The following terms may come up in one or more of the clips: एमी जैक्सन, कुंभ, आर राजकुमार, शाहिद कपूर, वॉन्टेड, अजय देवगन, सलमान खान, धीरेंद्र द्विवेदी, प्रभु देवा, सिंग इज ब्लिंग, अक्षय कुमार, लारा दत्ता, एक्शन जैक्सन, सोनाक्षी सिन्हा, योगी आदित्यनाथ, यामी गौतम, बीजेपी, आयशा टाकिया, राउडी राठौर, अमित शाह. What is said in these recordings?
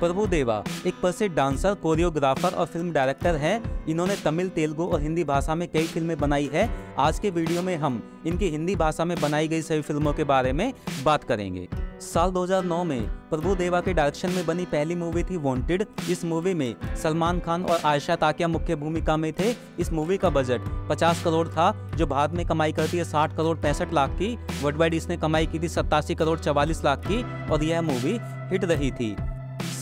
प्रभु देवा एक प्रसिद्ध dancer, choreographer और फिल्म डायरेक्टर हैं। इन्होंने तमिल, तेलुगु और हिंदी भाषा में कई फिल्में बनाई है। आज के वीडियो में हम इनकी हिंदी भाषा में बनाई गई सभी फिल्मों के बारे में बात करेंगे। साल 2009 में प्रभु देवा के डायरेक्शन में बनी पहली मूवी थी वॉन्टेड। इस मूवी में सलमान खान और आयशा टाकिया मुख्य भूमिका में थे। इस मूवी का बजट 50 करोड़ था, जो भारत में कमाई करती है 60 करोड़ 65 लाख की। वर्ल्ड वाइड इसने कमाई की थी 87 करोड़ 44 लाख की और यह मूवी हिट रही थी।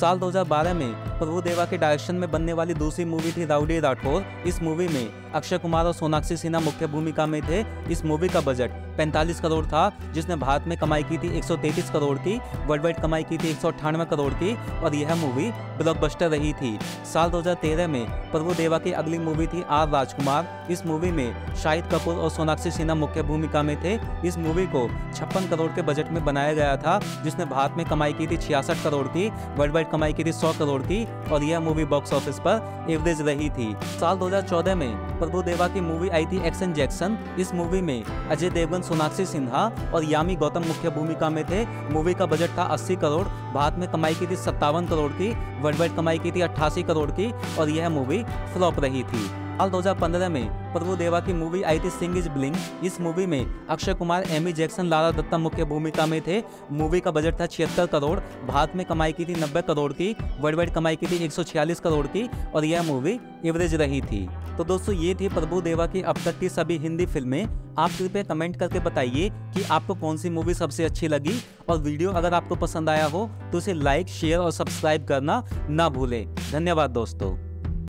साल 2012 में प्रभु देवा के डायरेक्शन में बनने वाली दूसरी मूवी थी राउडी राठौर। इस मूवी में अक्षय कुमार और सोनाक्षी सिन्हा मुख्य भूमिका में थे। इस मूवी का बजट 45 करोड़ था, जिसने भारत में कमाई की थी 133 करोड़ की, वर्ल्ड वाइड कमाई की थी 198 करोड़ की और यह मूवी ब्लॉकबस्टर रही थी। साल 2013 में प्रभु देवा की अगली मूवी थी आर राजकुमार। इस मूवी में शाहिद कपूर और सोनाक्षी सिन्हा मुख्य भूमिका में थे। इस मूवी को 56 करोड़ के बजट में बनाया गया था, जिसने भारत में कमाई की थी 66 करोड़ की, वर्ल्ड वाइड कमाई की थी 100 करोड़ की और यह मूवी बॉक्स ऑफिस पर एवरेज रही थी। साल 2014 में प्रभु देवा की मूवी आई थी एक्शन जैक्सन। इस मूवी में अजय देवगन, सोनाक्षी सिन्हा और यामी गौतम मुख्य भूमिका में थे। मूवी का बजट था 80 करोड़, भारत में कमाई की थी 57 करोड़ की, वर्ल्ड वाइड कमाई की थी 88 करोड़ की और यह मूवी फ्लॉप रही थी। साल 2015 में प्रभु देवा की मूवी आई थी सिंग इज ब्लिंग। इस मूवी में अक्षय कुमार, एमी जैक्सन, लारा दत्ता मुख्य भूमिका में थे। मूवी का बजट था 76 करोड़, भारत में कमाई की थी 90 करोड़ की, वर्ल्ड वाइड कमाई की थी 146 करोड़ की और यह मूवी एवरेज रही थी। तो दोस्तों, ये थी प्रभु देवा की अब तक की सभी हिंदी फिल्में। आप कृपया कमेंट करके बताइए कि आपको कौन सी मूवी सबसे अच्छी लगी और वीडियो अगर आपको पसंद आया हो तो इसे लाइक, शेयर और सब्सक्राइब करना ना भूलें। धन्यवाद दोस्तों।